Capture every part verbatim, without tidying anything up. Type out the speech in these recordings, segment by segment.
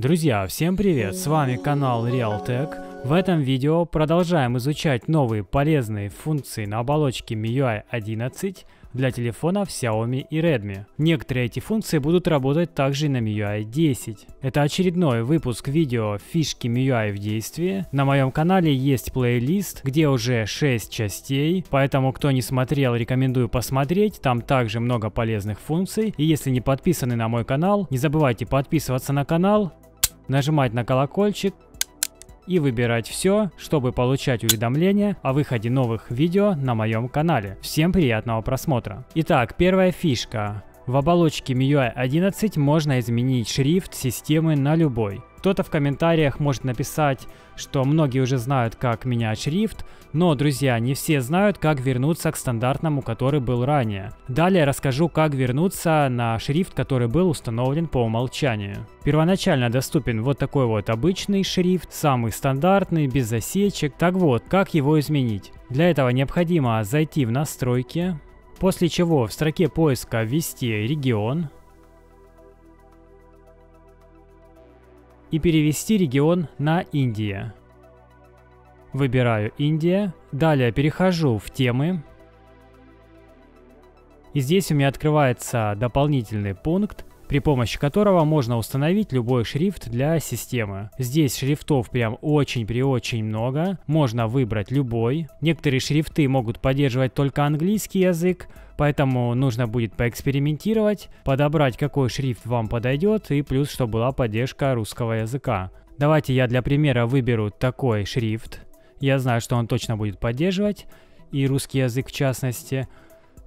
Друзья, всем привет! С вами канал Real Tech. В этом видео продолжаем изучать новые полезные функции на оболочке эм ай ю ай одиннадцать для телефонов Xiaomi и Redmi. Некоторые эти функции будут работать также и на эм ай ю ай десять. Это очередной выпуск видео «Фишки эм ай ю ай в действии». На моем канале есть плейлист, где уже шесть частей, поэтому кто не смотрел, рекомендую посмотреть, там также много полезных функций. И если не подписаны на мой канал, не забывайте подписываться на канал, нажимать на колокольчик и выбирать все, чтобы получать уведомления о выходе новых видео на моем канале. Всем приятного просмотра! Итак, первая фишка. В оболочке эм ай ю ай одиннадцать можно изменить шрифт системы на любой. Кто-то в комментариях может написать, что многие уже знают, как менять шрифт, но, друзья, не все знают, как вернуться к стандартному, который был ранее. Далее расскажу, как вернуться на шрифт, который был установлен по умолчанию. Первоначально доступен вот такой вот обычный шрифт, самый стандартный, без засечек. Так вот, как его изменить? Для этого необходимо зайти в настройки, после чего в строке поиска ввести регион и перевести регион на Индия. Выбираю Индия, далее перехожу в темы. И здесь у меня открывается дополнительный пункт, при помощи которого можно установить любой шрифт для системы. Здесь шрифтов прям очень-преочень много, можно выбрать любой. Некоторые шрифты могут поддерживать только английский язык, поэтому нужно будет поэкспериментировать, подобрать, какой шрифт вам подойдет, и плюс, чтобы была поддержка русского языка. Давайте я для примера выберу такой шрифт. Я знаю, что он точно будет поддерживать, и русский язык в частности.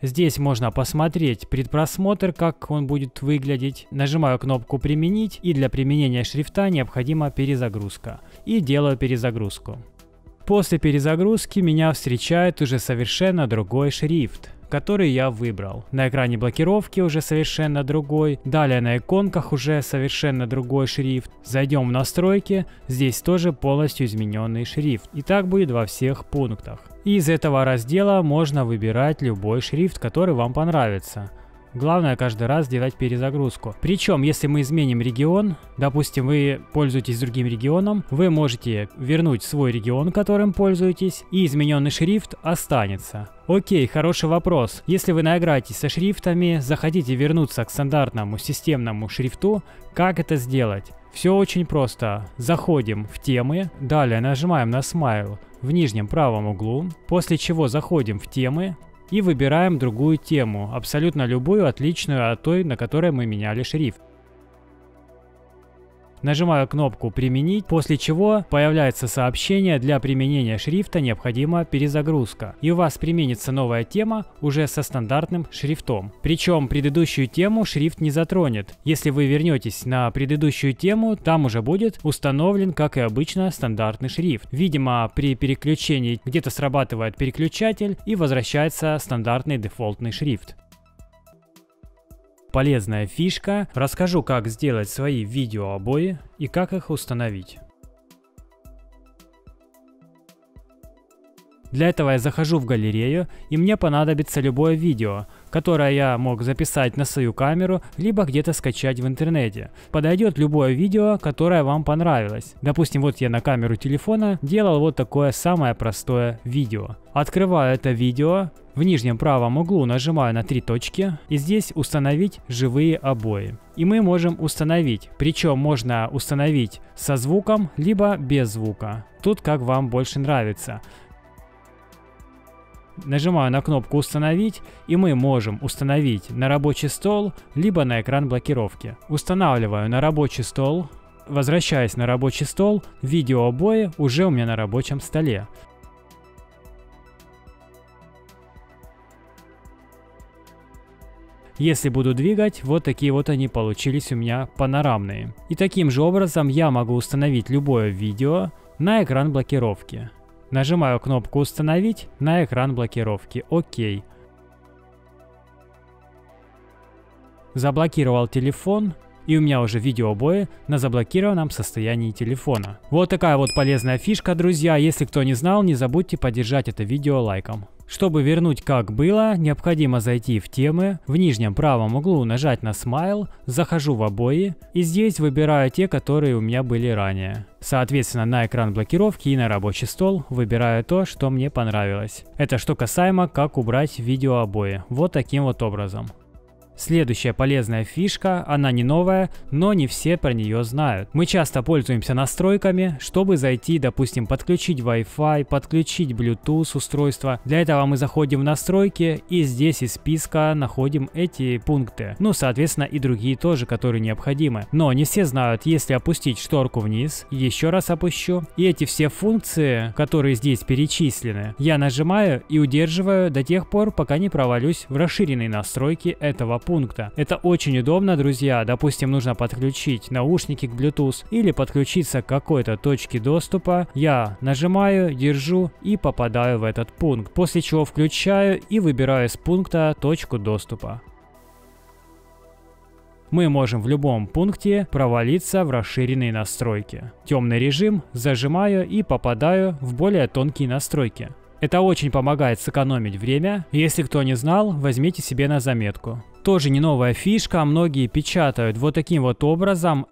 Здесь можно посмотреть предпросмотр, как он будет выглядеть. Нажимаю кнопку «Применить», и для применения шрифта необходима перезагрузка. И делаю перезагрузку. После перезагрузки меня встречает уже совершенно другой шрифт, который я выбрал. На экране блокировки уже совершенно другой. Далее на иконках уже совершенно другой шрифт. Зайдем в настройки. Здесь тоже полностью измененный шрифт. И так будет во всех пунктах. И из этого раздела можно выбирать любой шрифт, который вам понравится. Главное каждый раз делать перезагрузку. Причем, если мы изменим регион, допустим, вы пользуетесь другим регионом, вы можете вернуть свой регион, которым пользуетесь, и измененный шрифт останется. Окей, хороший вопрос. Если вы наиграетесь со шрифтами, захотите вернуться к стандартному системному шрифту, как это сделать? Все очень просто. Заходим в темы, далее нажимаем на смайл в нижнем правом углу, после чего заходим в темы, и выбираем другую тему, абсолютно любую, отличную от той, на которой мы меняли шрифт. Нажимаю кнопку «Применить», после чего появляется сообщение: для применения шрифта необходима перезагрузка. И у вас применится новая тема уже со стандартным шрифтом. Причем предыдущую тему шрифт не затронет. Если вы вернетесь на предыдущую тему, там уже будет установлен, как и обычно, стандартный шрифт. Видимо, при переключении где-то срабатывает переключатель и возвращается стандартный дефолтный шрифт. Полезная фишка. Расскажу, как сделать свои видеообои и как их установить. Для этого я захожу в галерею, и мне понадобится любое видео, которое я мог записать на свою камеру, либо где-то скачать в интернете. Подойдет любое видео, которое вам понравилось. Допустим, вот я на камеру телефона делал вот такое самое простое видео. Открываю это видео, в нижнем правом углу нажимаю на три точки, и здесь установить живые обои. И мы можем установить, причем можно установить со звуком, либо без звука. Тут как вам больше нравится. Нажимаю на кнопку «Установить», и мы можем установить на рабочий стол, либо на экран блокировки. Устанавливаю на рабочий стол, возвращаясь на рабочий стол, видеообои уже у меня на рабочем столе. Если буду двигать, вот такие вот они получились у меня панорамные. И таким же образом я могу установить любое видео на экран блокировки. Нажимаю кнопку «Установить» на экран блокировки. Окей. Заблокировал телефон, и у меня уже видеообои на заблокированном состоянии телефона. Вот такая вот полезная фишка, друзья. Если кто не знал, не забудьте поддержать это видео лайком. Чтобы вернуть как было, необходимо зайти в темы, в нижнем правом углу нажать на смайл, захожу в обои и здесь выбираю те, которые у меня были ранее. Соответственно, на экран блокировки и на рабочий стол выбираю то, что мне понравилось. Это что касаемо, как убрать видеообои, вот таким вот образом. Следующая полезная фишка, она не новая, но не все про нее знают. Мы часто пользуемся настройками, чтобы зайти, допустим, подключить Wi-Fi, подключить Bluetooth устройство. Для этого мы заходим в настройки и здесь из списка находим эти пункты. Ну, соответственно, и другие тоже, которые необходимы. Но не все знают, если опустить шторку вниз, еще раз опущу, и эти все функции, которые здесь перечислены, я нажимаю и удерживаю до тех пор, пока не провалюсь в расширенные настройки этого пункта. Это очень удобно, друзья. Допустим, нужно подключить наушники к Bluetooth или подключиться к какой-то точке доступа. Я нажимаю, держу и попадаю в этот пункт, после чего включаю и выбираю из пункта точку доступа. Мы можем в любом пункте провалиться в расширенные настройки. Темный режим, зажимаю и попадаю в более тонкие настройки. Это очень помогает сэкономить время. Если кто не знал, возьмите себе на заметку. Тоже не новая фишка, многие печатают вот таким вот образом.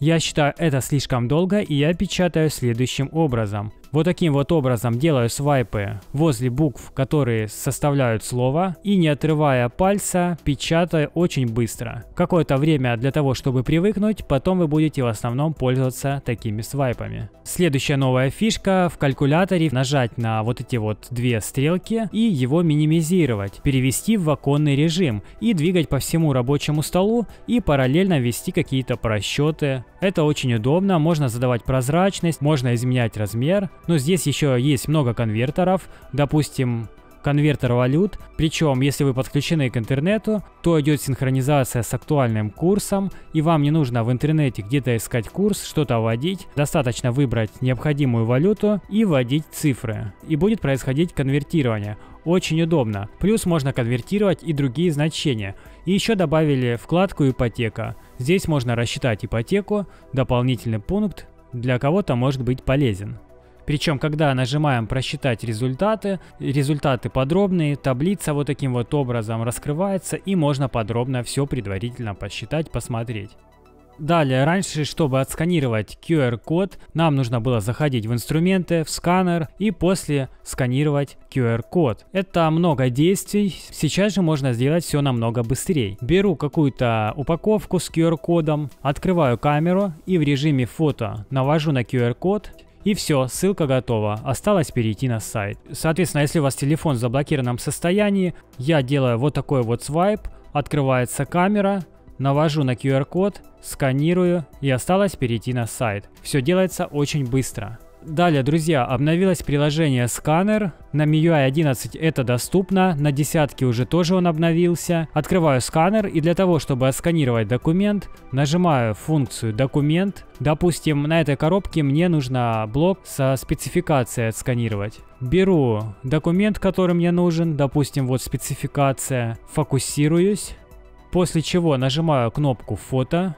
Я считаю это слишком долго, и я печатаю следующим образом. Вот таким вот образом делаю свайпы возле букв, которые составляют слово, и не отрывая пальца, печатаю очень быстро. Какое-то время для того, чтобы привыкнуть, потом вы будете в основном пользоваться такими свайпами. Следующая новая фишка: в калькуляторе нажать на вот эти вот две стрелки и его минимизировать, перевести в оконный режим и двигать по всему рабочему столу и параллельно вести какие-то просчеты. Это очень удобно, можно задавать прозрачность, можно изменять размер. Но здесь еще есть много конвертеров, допустим, конвертер валют. Причем, если вы подключены к интернету, то идет синхронизация с актуальным курсом, и вам не нужно в интернете где-то искать курс, что-то вводить. Достаточно выбрать необходимую валюту и вводить цифры, и будет происходить конвертирование. Очень удобно. Плюс можно конвертировать и другие значения. И еще добавили вкладку «Ипотека». Здесь можно рассчитать ипотеку, дополнительный пункт, для кого-то может быть полезен. Причем, когда нажимаем «Просчитать результаты», результаты подробные, таблица вот таким вот образом раскрывается, и можно подробно все предварительно посчитать, посмотреть. Далее, раньше, чтобы отсканировать ку эр код, нам нужно было заходить в инструменты, в сканер и после сканировать ку эр код. Это много действий, сейчас же можно сделать все намного быстрее. Беру какую-то упаковку с ку эр кодом, открываю камеру и в режиме фото навожу на ку эр код. И все, ссылка готова, осталось перейти на сайт. Соответственно, если у вас телефон в заблокированном состоянии, я делаю вот такой вот свайп, открывается камера, навожу на ку эр код, сканирую и осталось перейти на сайт. Все делается очень быстро. Далее, друзья, обновилось приложение «Сканер». На эм ай ю ай одиннадцать это доступно, на десятке уже тоже он обновился. Открываю сканер и для того, чтобы отсканировать документ, нажимаю функцию «Документ». Допустим, на этой коробке мне нужно блок со спецификацией отсканировать. Беру документ, который мне нужен, допустим, вот спецификация, фокусируюсь, после чего нажимаю кнопку «Фото».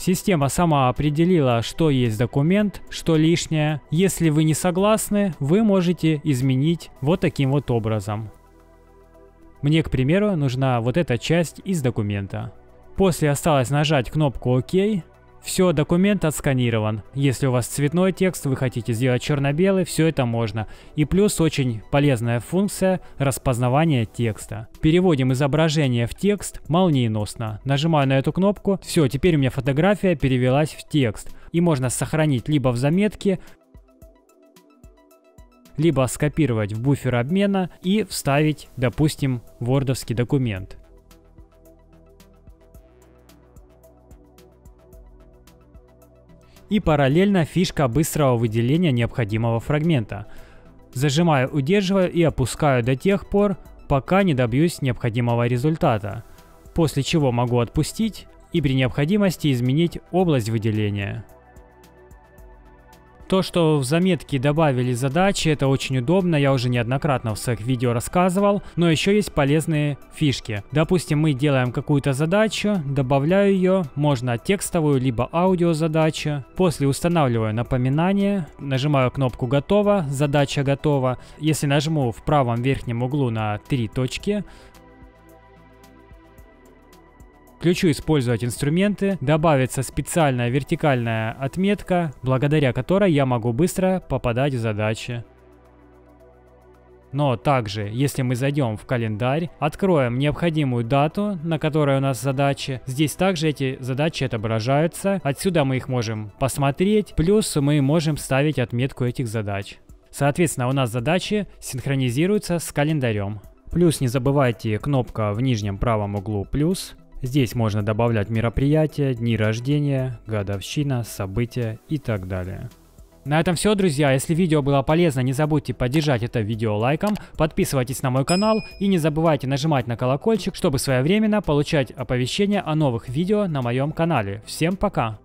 Система сама определила, что есть документ, что лишнее. Если вы не согласны, вы можете изменить вот таким вот образом. Мне, к примеру, нужна вот эта часть из документа. После осталось нажать кнопку «Ок». Все, документ отсканирован. Если у вас цветной текст, вы хотите сделать черно-белый, все это можно. И плюс очень полезная функция распознавания текста. Переводим изображение в текст молниеносно. Нажимаю на эту кнопку. Все, теперь у меня фотография перевелась в текст. И можно сохранить либо в заметке, либо скопировать в буфер обмена и вставить, допустим, вордовский документ. И параллельно фишка быстрого выделения необходимого фрагмента. Зажимаю, удерживаю и опускаю до тех пор, пока не добьюсь необходимого результата. После чего могу отпустить и при необходимости изменить область выделения. То, что в заметке добавили задачи, это очень удобно, я уже неоднократно в своих видео рассказывал, но еще есть полезные фишки. Допустим, мы делаем какую-то задачу, добавляю ее, можно текстовую, либо аудио задачу. После устанавливаю напоминание, нажимаю кнопку «Готово», задача готова. Если нажму в правом верхнем углу на три точки, включу «Использовать инструменты», добавится специальная вертикальная отметка, благодаря которой я могу быстро попадать в задачи. Но также, если мы зайдем в календарь, откроем необходимую дату, на которой у нас задачи, здесь также эти задачи отображаются, отсюда мы их можем посмотреть, плюс мы можем ставить отметку этих задач. Соответственно, у нас задачи синхронизируются с календарем. Плюс не забывайте кнопка в нижнем правом углу «Плюс». Здесь можно добавлять мероприятия, дни рождения, годовщина, события и так далее. На этом все, друзья. Если видео было полезно, не забудьте поддержать это видео лайком, подписывайтесь на мой канал и не забывайте нажимать на колокольчик, чтобы своевременно получать оповещения о новых видео на моем канале. Всем пока!